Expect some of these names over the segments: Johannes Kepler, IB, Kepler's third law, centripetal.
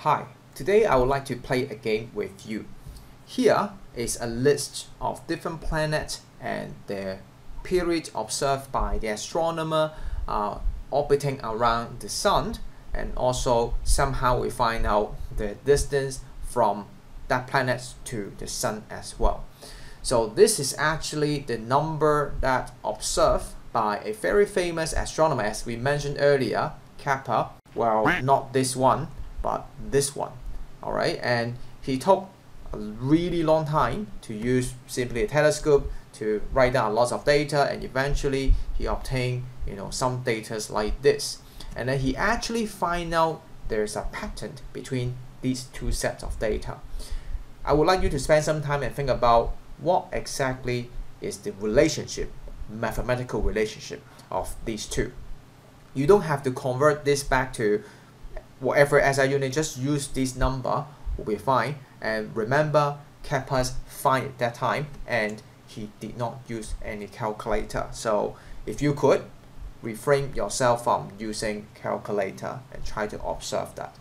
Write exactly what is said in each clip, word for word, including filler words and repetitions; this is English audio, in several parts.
Hi, today I would like to play a game with you. Here is a list of different planets and their period observed by the astronomer uh, orbiting around the Sun, and also somehow we find out the distance from that planet to the Sun as well. So this is actually the number that observed by a very famous astronomer, as we mentioned earlier, Kepler. Well, not this one, but this one, all right? And he took a really long time to use simply a telescope to write down lots of data, and eventually he obtained, you know, some data like this. And then he actually find out there's a pattern between these two sets of data. I would like you to spend some time and think about what exactly is the relationship, mathematical relationship of these two. You don't have to convert this back to whatever S I unit, just use this number will be fine. And remember, Kepler's fine at that time and he did not use any calculator. So if you could, refrain yourself from using calculator and try to observe that.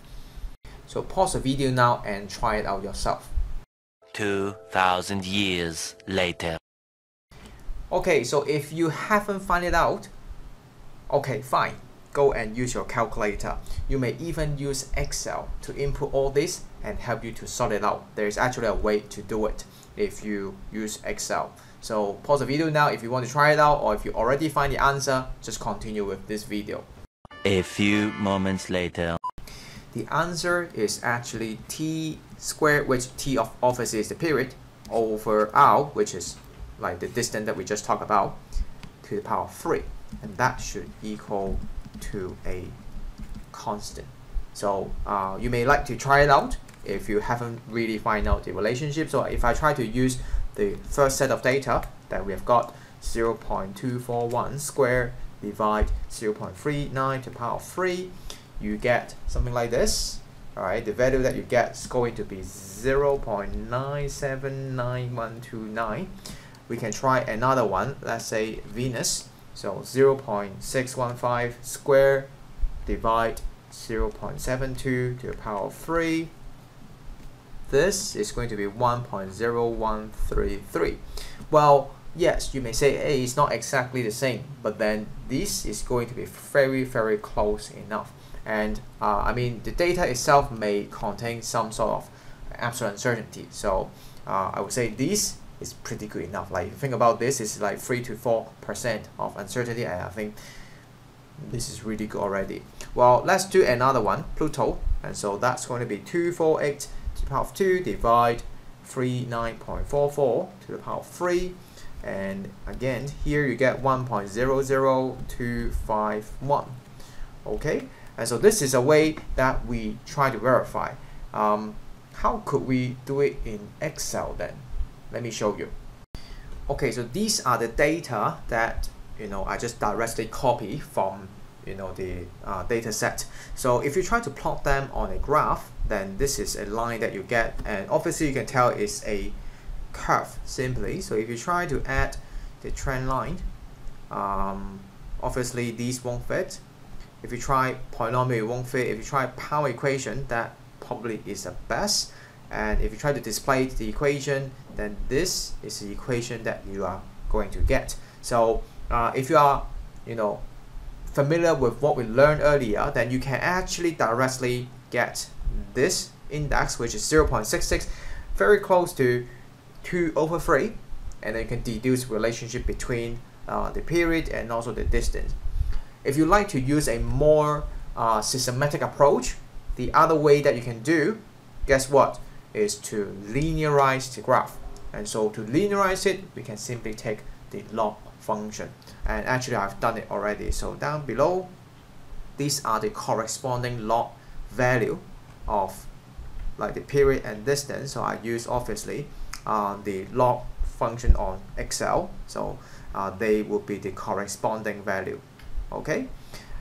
So pause the video now and try it out yourself. two thousand years later. Okay, so if you haven't found it out, okay, fine. Go and use your calculator. You may even use Excel to input all this and help you to sort it out. There is actually a way to do it if you use Excel. So pause the video now if you want to try it out, or if you already find the answer, just continue with this video. A few moments later. The answer is actually T squared, which T of obviously is the period, over R, which is like the distance that we just talked about, to the power of three. And that should equal to a constant. So uh, you may like to try it out if you haven't really find out the relationship. So if I try to use the first set of data that we have got, zero point two four one squared divide zero point three nine to the power of three, you get something like this. All right, the value that you get is going to be zero point nine seven nine one two nine. We can try another one, let's say Venus. So zero point six one five square divide zero point seven two to the power of three. This is going to be one point zero one three three. Well, yes, you may say, hey, it's not exactly the same, but then this is going to be very, very close enough. And uh, I mean, the data itself may contain some sort of absolute uncertainty. So uh, I would say this is pretty good enough. Like, think about this, it's like three to four percent of uncertainty, and I think this is really good already. Well, let's do another one, Pluto, and so that's going to be two forty-eight to the power of two divide thirty-nine point four four to the power of three, and again here you get one point zero zero two five one. Okay, and so this is a way that we try to verify. Um, how could we do it in Excel then? Let me show you. Okay, so these are the data that, you know, I just directly copy from, you know, the uh, data set. So if you try to plot them on a graph, then this is a line that you get, and obviously you can tell it's a curve simply. So if you try to add the trend line, um, obviously these won't fit. If you try polynomial, it won't fit. If you try power equation, that probably is the best. And if you try to display the equation, then this is the equation that you are going to get. So uh, if you are, you know, familiar with what we learned earlier, then you can actually directly get this index, which is zero point six six, very close to two over three, and then you can deduce relationship between uh, the period and also the distance. If you like to use a more uh, systematic approach, the other way that you can do, guess what? Is to linearize the graph. And so to linearize it, we can simply take the log function. And actually I've done it already. So down below, these are the corresponding log value of like the period and distance. So I use obviously uh, the log function on Excel. So uh, they will be the corresponding value. Okay.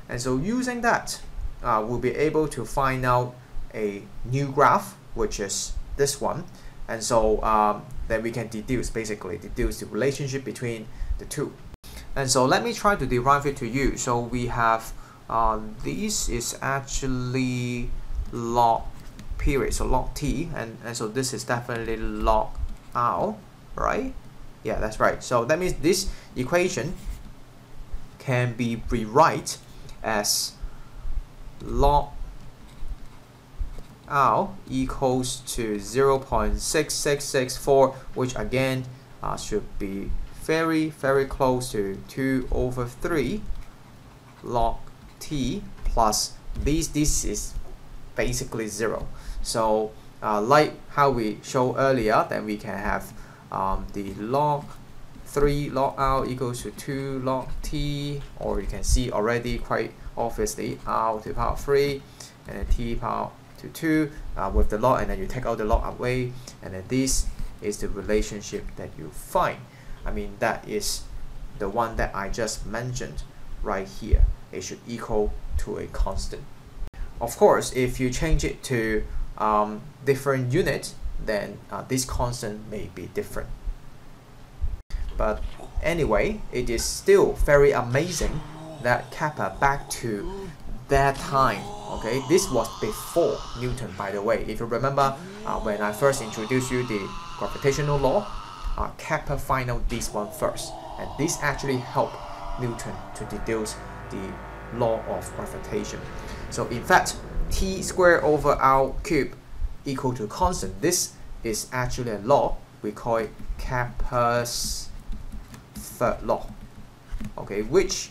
And so using that, uh, we'll be able to find out a new graph, which is this one. And so um, then we can deduce, basically deduce the relationship between the two. And so let me try to derive it to you. So we have uh, this is actually log period, so log t, and, and so this is definitely log r, right? Yeah, that's right. So that means this equation can be rewrite as log r equals to zero point six six six four, which again uh, should be very, very close to two over three log t plus this. This is basically zero. So uh, like how we showed earlier, then we can have um, the log three log r equals to two log t, or you can see already quite obviously r to the power three and then t power to two uh, with the log, and then you take out the log away, and then this is the relationship that you find. I mean, that is the one that I just mentioned right here. It should equal to a constant. Of course, if you change it to um, different units, then uh, this constant may be different. But anyway, it is still very amazing that Kepler back to that time. Okay, this was before Newton, by the way. If you remember uh, when I first introduced you the gravitational law, uh, Kepler find out this one first, and this actually helped Newton to deduce the law of gravitation. So in fact, t squared over r cubed equal to constant. This is actually a law. We call it Kepler's third law. Okay, which,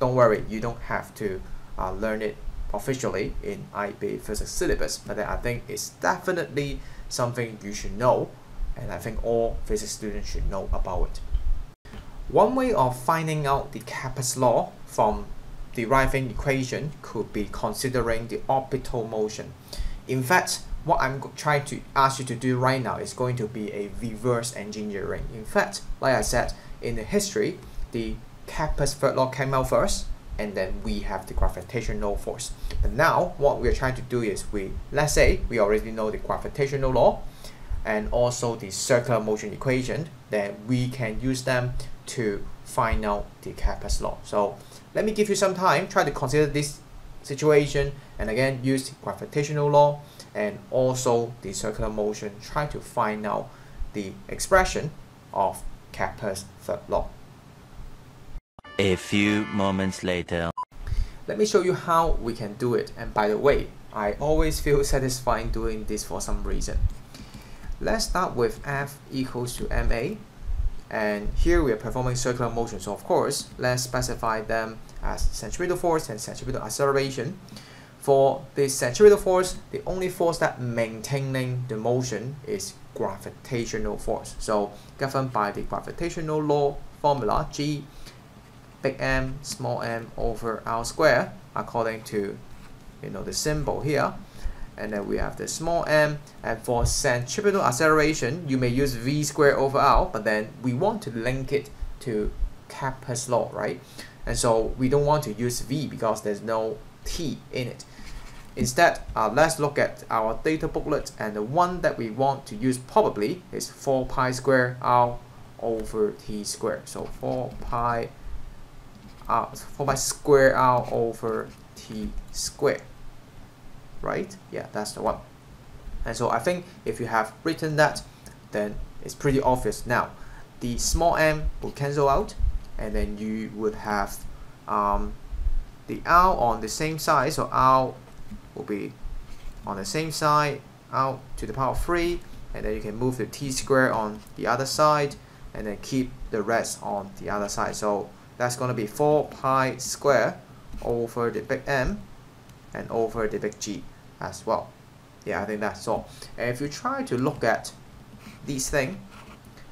don't worry, you don't have to uh, learn it officially in I B Physics syllabus, but then I think it's definitely something you should know, and I think all physics students should know about it. One way of finding out the Kepler's law from deriving equation could be considering the orbital motion. In fact, what I'm trying to ask you to do right now is going to be a reverse engineering. In fact, like I said, in the history, the Kepler's third law came out first, and then we have the gravitational force. But now, what we're trying to do is we, let's say, we already know the gravitational law and also the circular motion equation, then we can use them to find out the Kepler's law. So let me give you some time, try to consider this situation, and again use the gravitational law and also the circular motion, try to find out the expression of Kepler's third law. A few moments later, let me show you how we can do it. And by the way, I always feel satisfied doing this for some reason. Let's start with F equals to ma, and here we are performing circular motion, so of course let's specify them as centripetal force and centripetal acceleration. For the centripetal force, the only force that maintaining the motion is gravitational force, so governed by the gravitational law formula G big M small m over r square, according to, you know, the symbol here. And then we have the small m, and for centripetal acceleration you may use v squared over r, but then we want to link it to Kepler's law, right? And so we don't want to use v because there's no t in it. Instead, uh, let's look at our data booklet, and the one that we want to use probably is four pi squared r over t squared. So four pi r, four pi squared r over t squared. Right? Yeah, that's the one. And so I think if you have written that, then it's pretty obvious now. The small m will cancel out, and then you would have um, the r on the same side, so r will be on the same side, r to the power three, and then you can move the t squared on the other side, and then keep the rest on the other side. So that's going to be four pi squared over the big M and over the big G as well. Yeah, I think that's all. And if you try to look at these thing,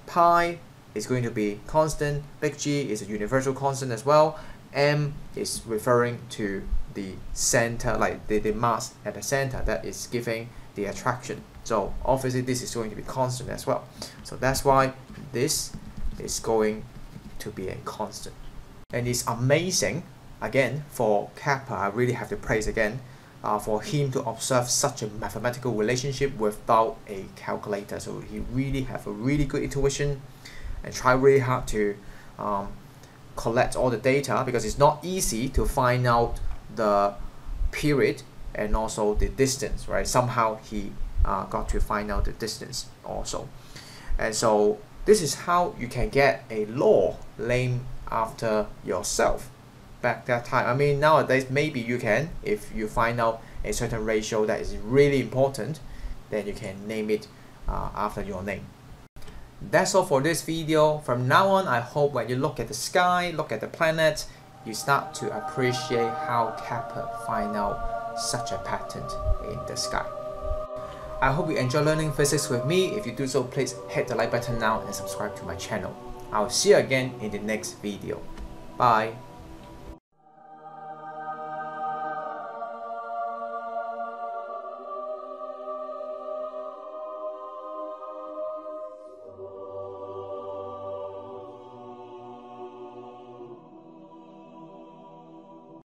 pi is going to be constant, big G is a universal constant as well, M is referring to the center, like the, the mass at the center that is giving the attraction. So obviously this is going to be constant as well. So that's why this is going to be a constant. And it's amazing, again, for Kepler, I really have to praise again uh, for him to observe such a mathematical relationship without a calculator. So he really have a really good intuition and try really hard to um, collect all the data, because it's not easy to find out the period and also the distance, right? Somehow he uh, got to find out the distance also. And so this is how you can get a law named after yourself back that time. I mean, nowadays maybe you can, if you find out a certain ratio that is really important, then you can name it uh, after your name. That's all for this video. From now on, I hope when you look at the sky, look at the planet, you start to appreciate how Kepler find out such a pattern in the sky. I hope you enjoy learning physics with me. If you do so, please hit the like button now and subscribe to my channel. I'll see you again in the next video. Bye.